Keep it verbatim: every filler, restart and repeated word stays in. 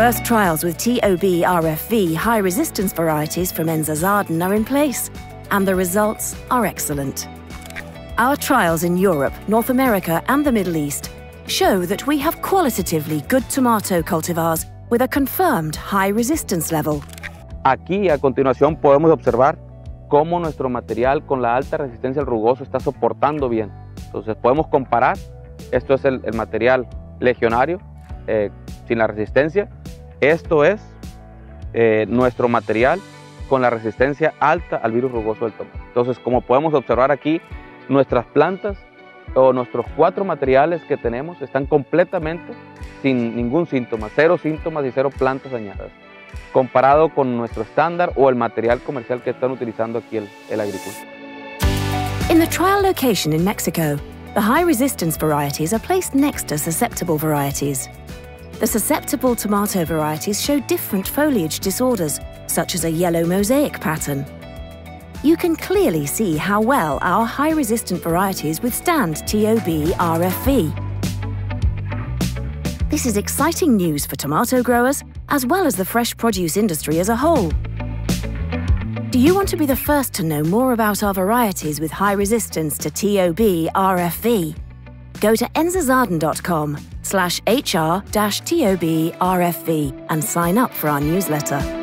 First trials with ToBRFV high-resistance varieties from Enza Zaden are in place, and the results are excellent. Our trials in Europe, North America and the Middle East show that we have qualitatively good tomato cultivars with a confirmed high resistance level. Aquí a continuación podemos observar cómo nuestro material con la alta resistencia al rugoso está soportando bien. Entonces podemos comparar, esto es el, el material legionario eh, sin la resistencia, esto es eh, nuestro material con la resistencia alta al virus rugoso del tomate. Entonces, como podemos observar aquí, nuestras plantas o nuestros cuatro materiales que tenemos están completamente sin ningún síntoma, cero síntomas y cero plantas dañadas, comparado con nuestro estándar o el material comercial que están utilizando aquí el, el agricultor. In the trial location in Mexico, the high resistance varieties are placed next to susceptible varieties. The susceptible tomato varieties show different foliage disorders, such as a yellow mosaic pattern. You can clearly see how well our high-resistant varieties withstand ToBRFV. This is exciting news for tomato growers, as well as the fresh produce industry as a whole. Do you want to be the first to know more about our varieties with high resistance to ToBRFV? Go to enzazaden dot com slash H R dash ToBRFV and sign up for our newsletter.